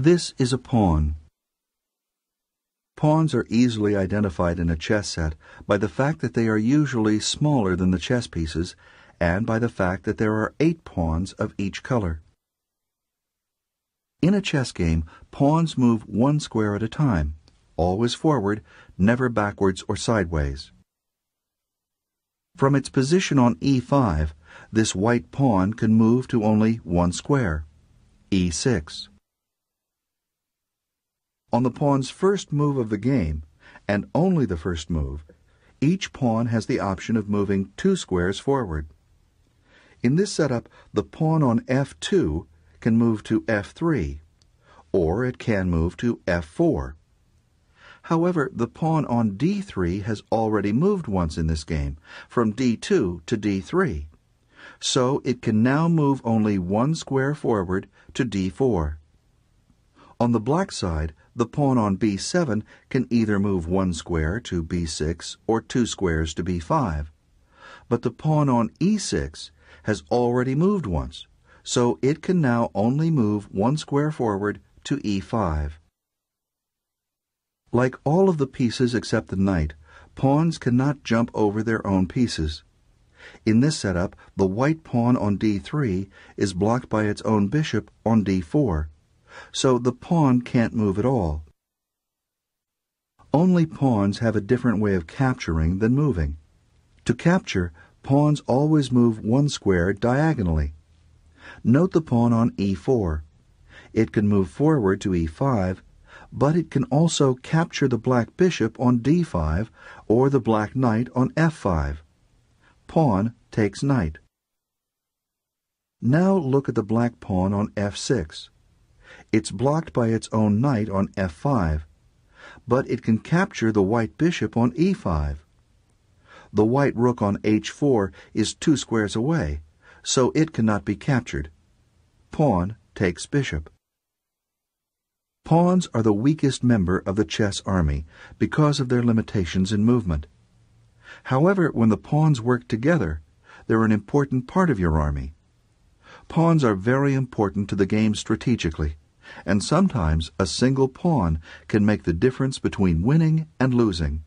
This is a pawn. Pawns are easily identified in a chess set by the fact that they are usually smaller than the chess pieces and by the fact that there are 8 pawns of each color. In a chess game, pawns move one square at a time, always forward, never backwards or sideways. From its position on e5, this white pawn can move to only one square, e6. On the pawn's first move of the game, and only the first move, each pawn has the option of moving 2 squares forward. In this setup, the pawn on f2 can move to f3, or it can move to f4. However, the pawn on d3 has already moved once in this game, from d2 to d3, so it can now move only 1 square forward to d4. On the black side, the pawn on b7 can either move 1 square to b6 or 2 squares to b5, but the pawn on e6 has already moved once, so it can now only move 1 square forward to e5. Like all of the pieces except the knight, pawns cannot jump over their own pieces. In this setup, the white pawn on d3 is blocked by its own bishop on d4, so the pawn can't move at all. Only pawns have a different way of capturing than moving. To capture, pawns always move 1 square diagonally. Note the pawn on e4. It can move forward to e5, but it can also capture the black bishop on d5 or the black knight on f5. Pawn takes knight. Now look at the black pawn on f6. It's blocked by its own knight on f5, but it can capture the white bishop on e5. The white rook on h4 is 2 squares away, so it cannot be captured. Pawn takes bishop. Pawns are the weakest member of the chess army because of their limitations in movement. However, when the pawns work together, they're an important part of your army. Pawns are very important to the game strategically, and sometimes a single pawn can make the difference between winning and losing.